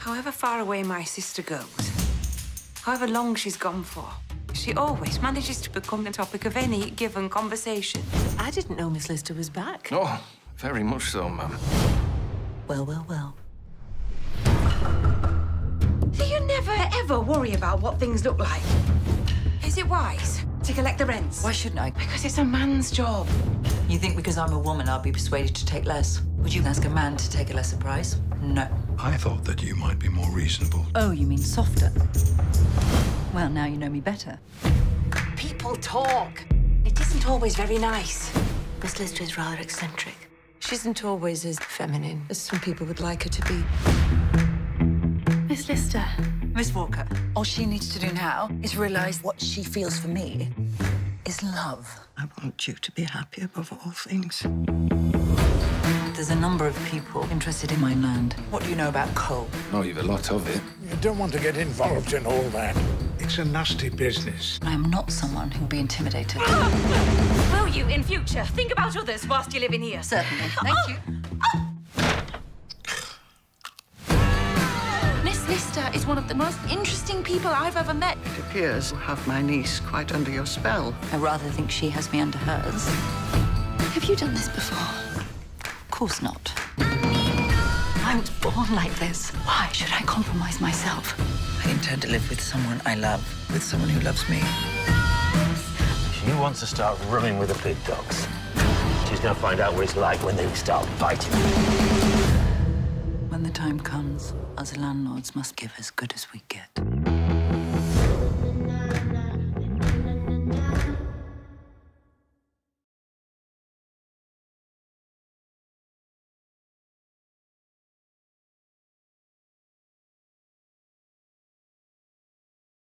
However far away my sister goes, however long she's gone for, she always manages to become the topic of any given conversation. I didn't know Miss Lister was back. Oh, very much so, ma'am. Well, well, well. Do you never, ever worry about what things look like? Is it wise to collect the rents? Why shouldn't I? Because it's a man's job. You think because I'm a woman, I'll be persuaded to take less? Would you ask a man to take a lesser price? No. I thought that you might be more reasonable. Oh, you mean softer? Well, now you know me better. People talk. It isn't always very nice. Miss Lister is rather eccentric. She isn't always as feminine as some people would like her to be. Miss Lister. Miss Walker. All she needs to do now is realise what she feels for me is love. I want you to be happy above all things. There's a number of people interested in my land. What do you know about coal? No, you've a lot of it. You don't want to get involved in all that. It's a nasty business. I am not someone who'll be intimidated. Will you, in future, think about others whilst you live in here? Certainly. Thank you. Miss Lister is one of the most interesting people I've ever met. It appears you have my niece quite under your spell. I rather think she has me under hers. Have you done this before? Of course not. I was born like this. Why should I compromise myself? I intend to live with someone I love, with someone who loves me. She wants to start running with the big dogs. She's going to find out what it's like when they start biting. When the time comes, us landlords must give as good as we get.